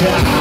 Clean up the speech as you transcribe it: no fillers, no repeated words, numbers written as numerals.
Yeah.